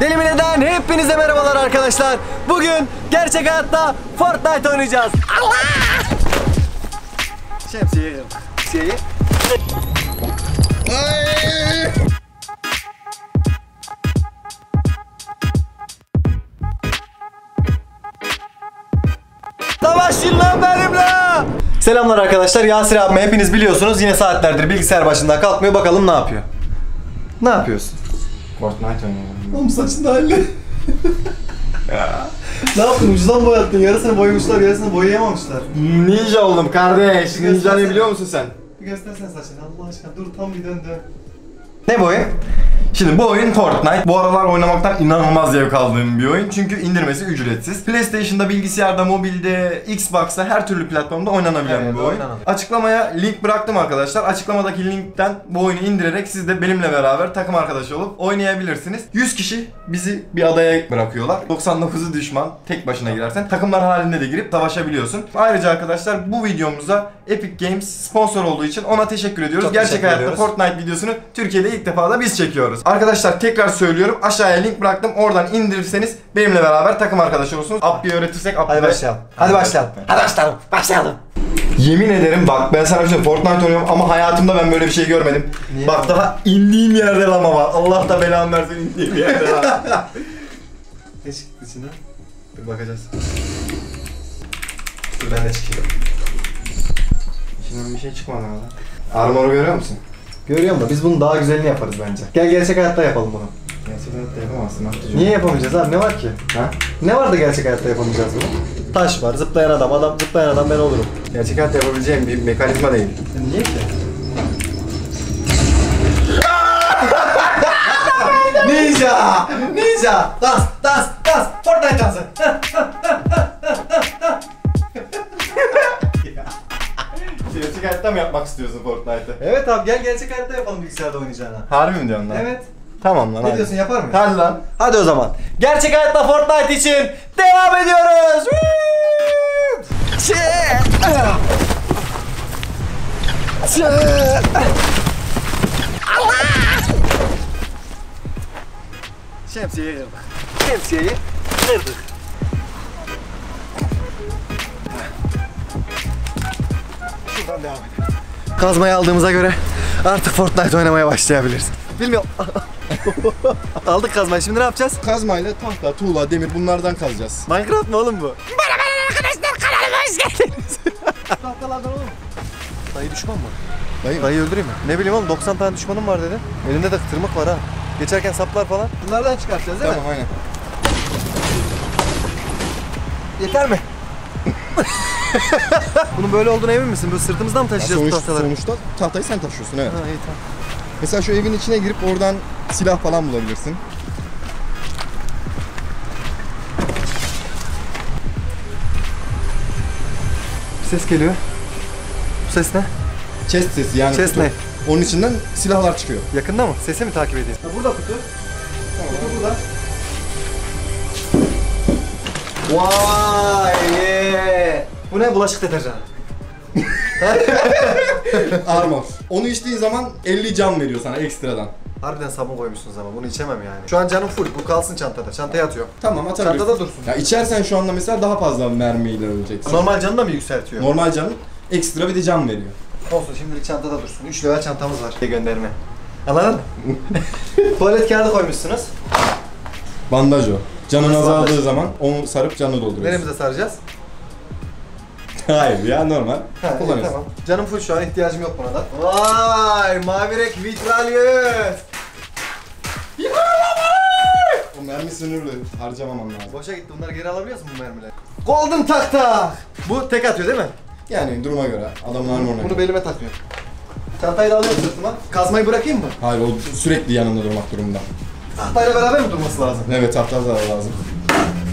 Deli Mi Ne'den hepinize merhabalar arkadaşlar. Bugün gerçek hayatta Fortnite oynayacağız. Allah! Şemsiyeyi. Şemsiyeyi. Savaşın lan benimle. Selamlar arkadaşlar. Yasir abime hepiniz biliyorsunuz. Yine saatlerdir bilgisayar başından kalkmıyor. Bakalım ne yapıyor? Ne yapıyorsun? Fortnite oynuyorum. Oğlum saçını hallet. Ne yaptın? Ucuzdan boyattın. Yarısını boyamışlar, yarısını boyayamamışlar. Ninja oldum kardeş. Ninja ne biliyor musun sen? Bir göstersene saçını Allah aşkına. Dur tam bir dön. Ne boyu? Şimdi bu oyun Fortnite. Bu aralar oynamaktan inanılmaz zevk aldığım bir oyun. Çünkü indirmesi ücretsiz. PlayStation'da, bilgisayarda, mobilde, Xbox'ta her türlü platformda oynanabilen bir oyun. Açıklamaya link bıraktım arkadaşlar. Açıklamadaki linkten bu oyunu indirerek siz de benimle beraber takım arkadaşı olup oynayabilirsiniz. 100 kişi bizi bir adaya bırakıyorlar. 99'u düşman. Tek başına girersen. Takımlar halinde de girip savaşabiliyorsun. Ayrıca arkadaşlar bu videomuza Epic Games sponsor olduğu için ona teşekkür ediyoruz. Çok gerçek teşekkür hayatta ediyoruz. Fortnite videosunu Türkiye'de ilk defa da biz çekiyoruz. Arkadaşlar tekrar söylüyorum, aşağıya link bıraktım, oradan indirirseniz benimle beraber takım arkadaşı olursunuz. App'yi öğretirsek app'ı. Hadi başlayalım. Hadi başlayalım. Hadi başlayalım. Başlayalım. Yemin ederim bak, ben sana şimdi Fortnite oynuyorum ama hayatımda ben böyle bir şey görmedim. Niye? Bak daha indiğim yerde lama var. Allah da belanı versin, indiğim yerde lama. Ne çıktı içinden? Bir bakacağız. Dur ben de çıkayım. İçinden bir şey çıkmadı hala. Armoru görüyor musun? Görüyorum da biz bunun daha güzelini yaparız bence. Gel gerçek hayatta yapalım bunu. Gerçek hayatta yapamazsın Abdücüğüm. Niye yapamayacağız abi, ne var ki? Ha? Ne var da gerçek hayatta yapamayacağız bunu? Taş var, zıplayan adam, zıplayan adam ben olurum. Gerçek hayatta yapabileceğim bir mekanizma değil. Niye ki? Ninja! Ninja! Dans! Dans! Dans! Fortnite dansı! Gerçek hayatta mı yapmak istiyorsun Fortnite'ı? Evet abi, gel gerçek hayatta yapalım bilgisayarda oynayacağına. Harbi mi diyorsun lan? Evet. Tamam lan. Ne diyorsun, yapar mıyız? Hadi lan. Hadi o zaman. Gerçek hayatta Fortnite için devam ediyoruz. Allah! Şemsiyeyi kırdık. Şemsiyeyi kırdık. Kazmayı aldığımıza göre artık Fortnite oynamaya başlayabiliriz. Bilmiyorum. Aldık kazmayı, şimdi ne yapacağız? Kazmayla tahta, tuğla, demir bunlardan kazacağız. Minecraft mı oğlum bu? Merhaba arkadaşlar, kanalıma hoş geldiniz. Tahtalardan oğlum. Dayı düşman mı? Dayıyı öldüreyim mi? Ne bileyim oğlum, 90 tane düşmanım var dedi. Elinde de tırmık var ha. Geçerken saplar falan. Bunlardan çıkartacağız değil mi? Tamam aynen. Yeter mi? Bunun böyle olduğuna emin misin? Böyle sırtımızdan mı taşıyacağız bu tahtaları? Sonuçta tahtayı sen taşıyorsun, evet. Ha, iyi, tamam. Mesela şu evin içine girip oradan silah falan bulabilirsin. Bir ses geliyor. Bu ses ne? Chest sesi yani. Chest kutu. Ne? Onun içinden silahlar çıkıyor. Yakında mı? Sesi mi takip edeyim? Ha, burada kutu. Tamam. Kutu burada. Vay! Yeah. Bu ne? Bulaşık deterjanı. Armor. Onu içtiğin zaman 50 can veriyor sana ekstradan. Harbiden sabun koymuşsunuz ama bunu içemem yani. Şu an canım full. Bu kalsın çantada. Çantaya atıyor. Tamam atabiliyorsun. Çantada dursun. Ya içersen şu anda mesela daha fazla mermiyle öleceksin. Normal canını da mı yükseltiyor? Normal canın ekstra bir de can veriyor. Olsun, şimdilik çantada dursun. 3 level çantamız var. Gönderme. Anladın mı? Tuvalet kağıdı koymuşsunuz. Bandaj o. Canın azaldığı zaman onu sarıp canı dolduruyoruz. Neremize saracağız? Hayır ya, normal. Ha, kullanıyorsun. Tamam. Canım full şu an, ihtiyacım yok buna da. Vay! Mavirek vitralyöz! Yıkılma bari! O mermi sınırlı, harcamamam lazım. Boşa gitti, bunları geri alabiliyoruz mu bu mermileri? Golden tak tak! Bu tek atıyor değil mi? Yani duruma göre, adamların oraya. Bunu belime takmıyor. Çantayı da alıyorum sırtıma. Kazmayı bırakayım mı? Hayır, o sürekli yanında durmak durumunda. Tahtayla beraber mi durması lazım? Evet, tahtayla lazım.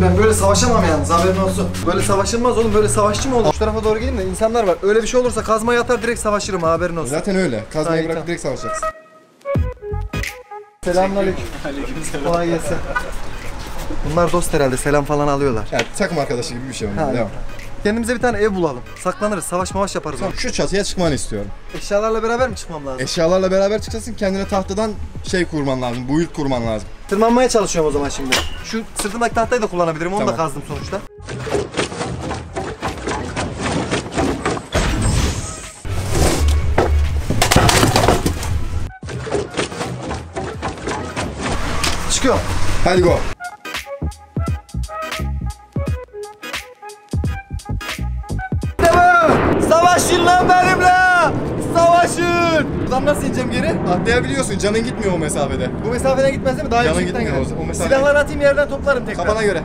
Ben böyle savaşamam yalnız, haberin olsun. Böyle savaşılmaz oğlum, böyle savaşçı mı olur? Şu tarafa doğru geleyim de insanlar var. Öyle bir şey olursa kazmayı atar direkt savaşırım, haberin olsun. Zaten öyle. Kazmayı bırak direkt savaşacaksın. Selamünaleyküm. Aleykümselam. Kolay gelsin. Bunlar dost herhalde, selam falan alıyorlar. Yani takım arkadaşı gibi bir şey onlar. Devam. Kendimize bir tane ev bulalım. Saklanırız, savaş mavaş yaparız. Tamam, şu çatıya çıkmanı istiyorum. Eşyalarla beraber mi çıkmam lazım? Eşyalarla beraber çıkacaksın, kendine tahtadan şey kurman lazım, build kurman lazım. Tırmanmaya çalışıyorum o zaman şimdi. Şu sırtımdaki tahtayı da kullanabilirim, onu da kazdım sonuçta. Çıkıyor. Hadi go. Savaşın lan benimle! Savaşın! Buradan nasıl ineceğim geri? Atlayabiliyorsun, canın gitmiyor o mesafede. Bu mesafeden gitmez değil mi? Daha yüksekten gidiyor. Silahları atayım, yerden toplarım tekrar. Kafana göre.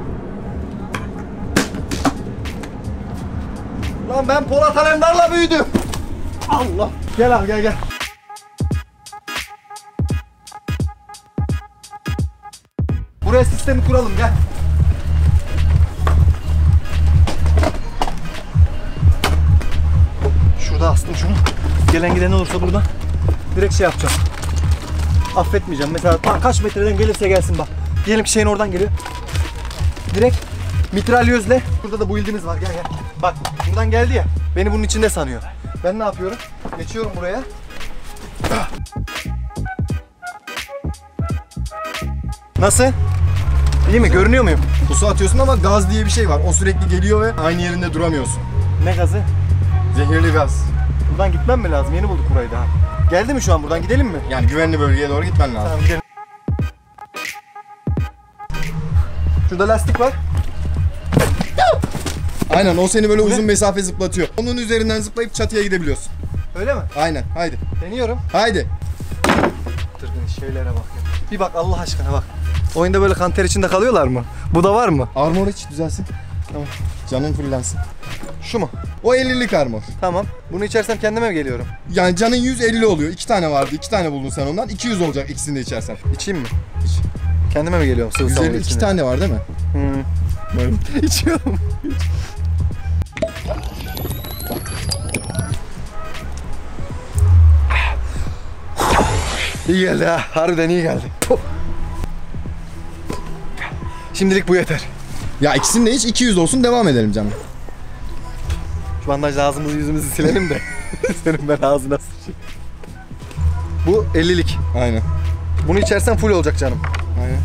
Lan ben Polat Alemdar'la büyüdüm. Allah! Gel abi gel gel. Buraya sistemi kuralım gel. Şurada astım şunu. Gelen giden olursa burada direkt şey yapacağım. Affetmeyeceğim. Mesela kaç metreden gelirse gelsin bak. Diyelim ki şeyin oradan geliyor. Direkt mitralyözle. Burada da build'imiz var. Gel gel. Bak buradan geldi ya. Beni bunun içinde sanıyor. Ben ne yapıyorum? Geçiyorum buraya. Nasıl? İyi mi? Görünüyor muyum? Pusu atıyorsun ama gaz diye bir şey var. O sürekli geliyor ve aynı yerinde duramıyorsun. Ne gazı? Zehirli gaz. Buradan gitmem mi lazım? Yeni bulduk burayı daha. Geldi mi şu an? Buradan gidelim mi? Yani güvenli bölgeye doğru gitmen lazım. Tamam gidelim. Şurada lastik var. Aynen, o seni böyle uzun mesafe zıplatıyor. Onun üzerinden zıplayıp çatıya gidebiliyorsun. Öyle mi? Aynen, haydi. Deniyorum. Haydi. Tırgın şeylere bak ya. Bir bak Allah aşkına bak. Oyunda böyle kanter içinde kalıyorlar mı? Bu da var mı? Armor hiç düzelsin. Tamam. Canın fullansın. Şu mu? O 50'lik armor. Tamam. Bunu içersem kendime mi geliyorum? Yani canın 150 oluyor. 2 tane vardı. 2 tane buldun sen ondan. 200 olacak ikisini de içersen. İçeyim mi? İç. Kendime mi geliyorum? 152 tane var değil mi? Hmm. Böyle içiyorum. İyi geldi ha. Harbiden iyi geldi. Şimdilik bu yeter. Ya ikisini de hiç 200 olsun, devam edelim canım. Şu bandajla ağzımızı yüzümüzü silelim de. Senin ben ağzına sıçayım. Bu 50'lik. Aynen. Bunu içersen full olacak canım. Aynen.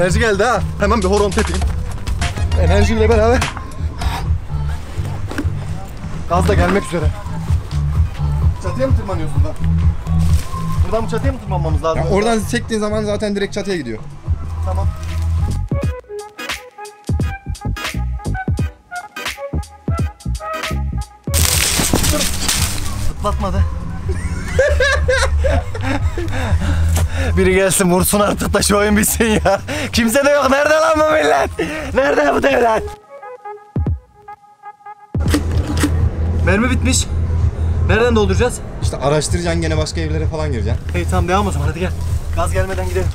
Enerji geldi ha. Hemen bir horon tepeyim. Enerjiyle beraber. Gaz da gelmek üzere. Çatıya mı tırmanıyorsun lan? Buradan mı çatıya mı tırmanmamız lazım? Ya oradan çektiğin zaman zaten direkt çatıya gidiyor. Tamam. Tutlatmadı. Biri gelsin vursun artık da şu oyun bitsin ya. Kimse de yok. Nerede lan bu millet? Nerede bu devlet? Mermi bitmiş. Nereden dolduracağız? İşte araştıracaksın, gene başka evlere falan gireceksin. Hey tamam, devam o zaman, hadi gel. Gaz gelmeden gidelim.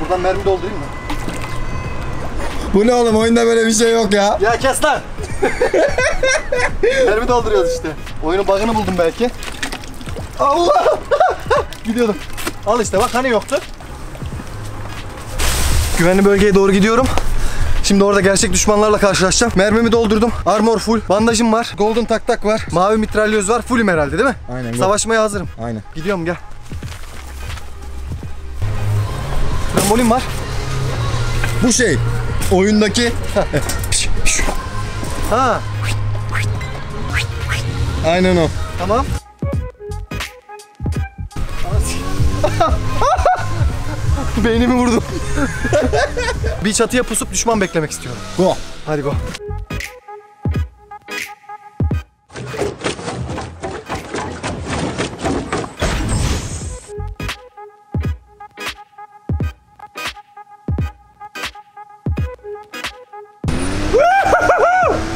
Buradan mermi doldurayım mı? Bu ne oğlum, oyunda böyle bir şey yok ya. Ya kes lan. Mermi dolduruyoruz işte. Oyunun bug'ını buldum belki. Allah! Gidiyordum. Al işte bak, hani yoktu. Güvenli bölgeye doğru gidiyorum. Şimdi orada gerçek düşmanlarla karşılaşacağım. Mermimi doldurdum. Armor full. Bandajım var. Golden taktak var. Mavi mitralyoz var. Fullüm herhalde değil mi? Aynen. Savaşmaya hazırım. Aynen. Gidiyorum gel. Trambolin var. Bu şey. Oyundaki. Ha. Aynen o. Tamam. Beynimi vurdum. Bir çatıya pusup düşman beklemek istiyorum. Go. Hadi go.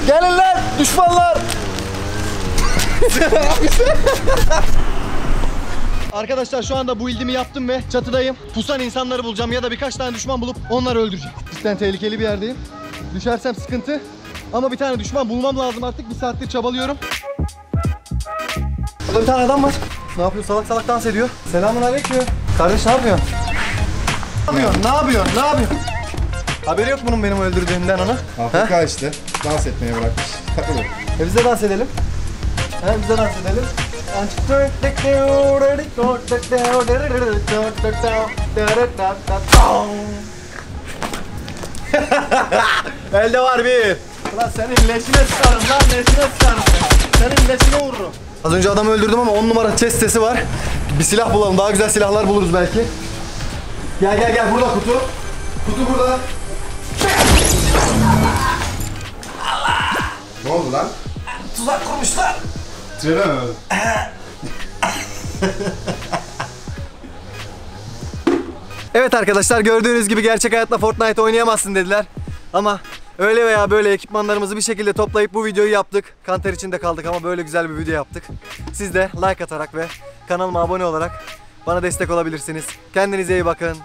Gelin lan düşmanlar. Arkadaşlar şu anda bu ildimi yaptım ve çatıdayım. Pusan insanları bulacağım ya da birkaç tane düşman bulup onları öldüreceğim. Cidden tehlikeli bir yerdeyim. Düşersem sıkıntı. Ama bir tane düşman bulmam lazım artık. Bir saattir çabalıyorum. Burada bir tane adam var. Ne yapıyor? Salak salak dans ediyor. Selamünaleyküm. Kardeş ne yapıyorsun? Ne yapıyorsun? Haberi yok bunun benim öldürdüğümden ona. Afrika ha? İşte. Dans etmeye bırakmış. Takılın. Biz de dans edelim. Biz de dans edelim. Elde var bir. Ulan senin leşine sıkarım lan, leşine sıkarım. Senin leşine vururum. Az önce adamı öldürdüm ama 10 numara chest'esi var. Bir silah bulalım, daha güzel silahlar buluruz belki. Gel burada kutu. Kutu burada. Allah! Ne oldu lan? Tuzak kurmuşlar. Trene mi öldü? Evet arkadaşlar, gördüğünüz gibi gerçek hayatta Fortnite oynayamazsın dediler. Ama öyle veya böyle ekipmanlarımızı bir şekilde toplayıp bu videoyu yaptık. Kanter içinde kaldık ama böyle güzel bir video yaptık. Siz de like atarak ve kanalıma abone olarak bana destek olabilirsiniz. Kendinize iyi bakın.